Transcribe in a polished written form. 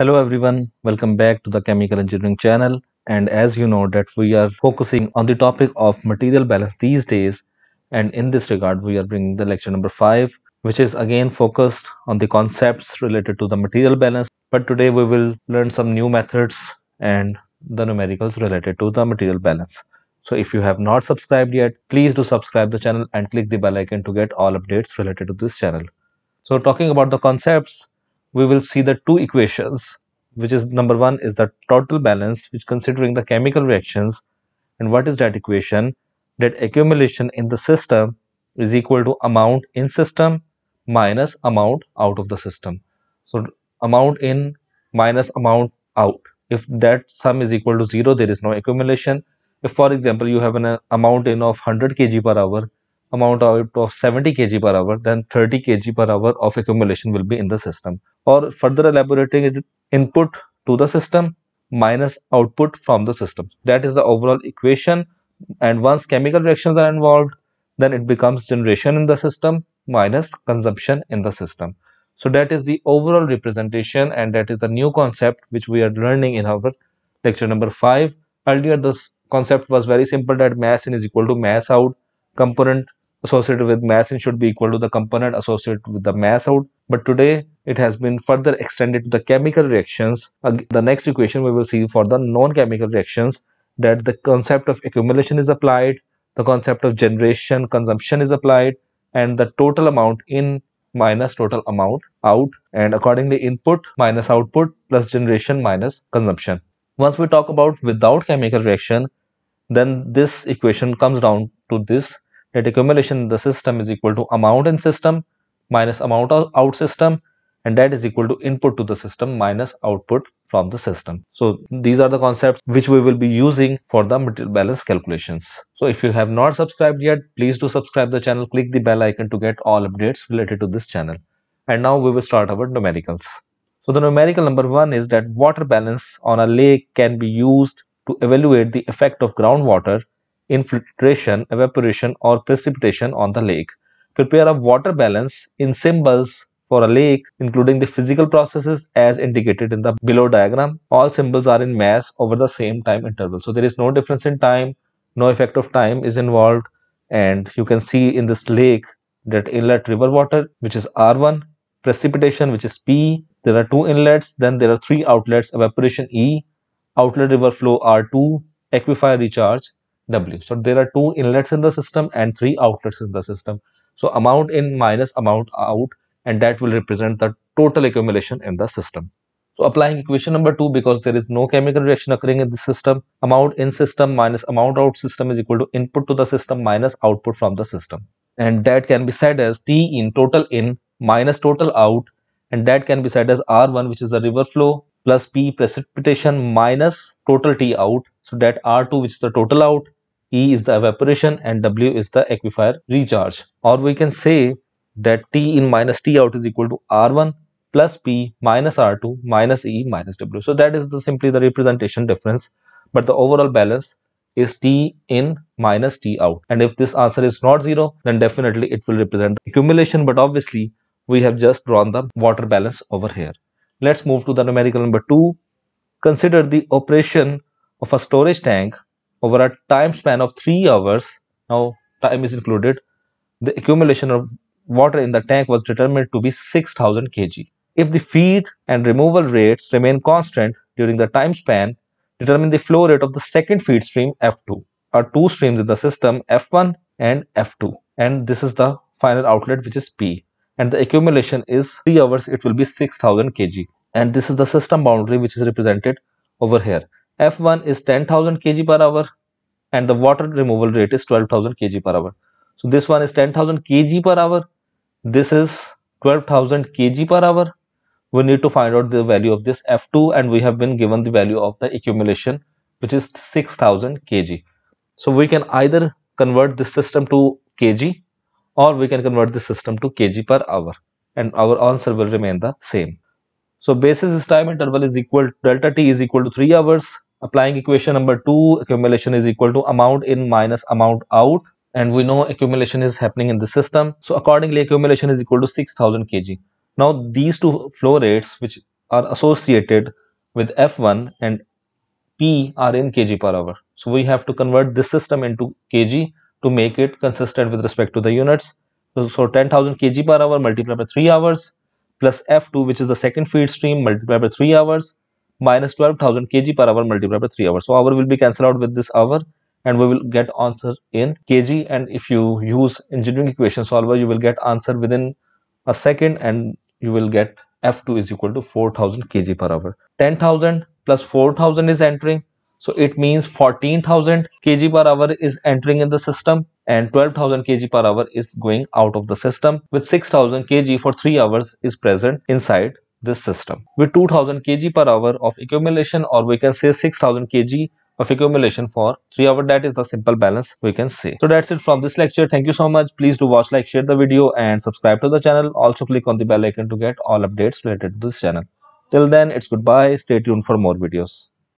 Hello everyone, welcome back to the Chemical Engineering Channel. And as you know that we are focusing on the topic of material balance these days, and in this regard we are bringing the lecture number 5, which is again focused on the concepts related to the material balance. But today we will learn some new methods and the numericals related to the material balance. So if you have not subscribed yet, please do subscribe the channel and click the bell icon to get all updates related to this channel. So talking about the concepts, we will see the two equations, which is number one is the total balance, which considering the chemical reactions. And what is that equation? That accumulation in the system is equal to amount in system minus amount out of the system. So amount in minus amount out. If that sum is equal to 0, there is no accumulation. If for example you have an amount in of 100 kg per hour, amount out of 70 kg per hour, then 30 kg per hour of accumulation will be in the system. Or further elaborating it, input to the system minus output from the system. That is the overall equation. And once chemical reactions are involved, then it becomes generation in the system minus consumption in the system. So that is the overall representation, and that is the new concept which we are learning in our lecture number 5. Earlier this concept was very simple, that mass in is equal to mass out, component associated with mass in should be equal to the component associated with the mass out. But today it has been further extended to the chemical reactions. The next equation we will see for the non-chemical reactions, that the concept of accumulation is applied, the concept of generation, consumption is applied, and the total amount in minus total amount out, and accordingly input minus output plus generation minus consumption. Once we talk about without chemical reaction, then this equation comes down to this, that accumulation in the system is equal to amount in system minus amount out system, and that is equal to input to the system minus output from the system. So these are the concepts which we will be using for the material balance calculations. So if you have not subscribed yet, please do subscribe the channel, click the bell icon to get all updates related to this channel. And now we will start our numericals. So the numerical number 1 is that water balance on a lake can be used to evaluate the effect of groundwater in filtration, evaporation or precipitation on the lake. Prepare a water balance in symbols for a lake, including the physical processes as indicated in the below diagram. All symbols are in mass over the same time interval. So there is no difference in time, no effect of time is involved. And you can see in this lake that inlet river water, which is R1, precipitation, which is P. There are 2 inlets, then there are 3 outlets, evaporation E, outlet river flow R2, aquifer recharge W. So there are 2 inlets in the system and 3 outlets in the system. So amount in minus amount out, and that will represent the total accumulation in the system. So applying equation number 2, because there is no chemical reaction occurring in the system, amount in system minus amount out system is equal to input to the system minus output from the system. And that can be said as T in minus total out, and that can be said as R1, which is the river flow, plus P precipitation minus total T out. So that R2, which is the total out, E is the evaporation, and W is the aquifer recharge. Or we can say that T in minus T out is equal to R1 plus P minus R2 minus E minus W. So that is simply the representation difference, but the overall balance is T in minus T out. And if this answer is not 0, then definitely it will represent the accumulation, but obviously we have just drawn the water balance over here. Let's move to the numerical number 2. Consider the operation of a storage tank over a time span of 3 hours. Now time is included. The accumulation of water in the tank was determined to be 6,000 kg. If the feed and removal rates remain constant during the time span, determine the flow rate of the second feed stream F2. Are 2 streams in the system, F1 and F2. And this is the final outlet, which is P. And the accumulation is 3 hours, it will be 6,000 kg. And this is the system boundary, which is represented over here. F1 is 10,000 kg per hour, and the water removal rate is 12,000 kg per hour. So this one is 10,000 kg per hour. This is 12,000 kg per hour. We need to find out the value of this F2, and we have been given the value of the accumulation, which is 6,000 kg. So we can either convert this system to kg, or we can convert the system to kg per hour, and our answer will remain the same. So basis time interval is equal to delta T is equal to 3 hours. Applying equation number 2, accumulation is equal to amount in minus amount out. And we know accumulation is happening in the system. So accordingly, accumulation is equal to 6,000 kg. Now these two flow rates, which are associated with F1 and P are in kg/h. So we have to convert this system into kg to make it consistent with respect to the units. So 10,000 kg/h multiplied by 3 hours plus F2, which is the second feed stream, multiplied by 3 hours minus 12,000 kg/h multiplied by 3 hours. So hour will be cancelled out with this hour and we will get answer in kg, and if you use engineering equation solver, you will get answer within a second and you will get F2 is equal to 4,000 kg/h. 10,000 plus 4,000 is entering, so it means 14,000 kg/h is entering in the system and 12,000 kg/h is going out of the system, with 6,000 kg for 3 hours is present inside this system. With 2,000 kg/h of accumulation, or we can say 6,000 kg of accumulation for 3 hours, that is the simple balance we can say. So that's it from this lecture. Thank you so much. Please do watch, like, share the video and subscribe to the channel. Also click on the bell icon to get all updates related to this channel. Till then, it's goodbye. Stay tuned for more videos.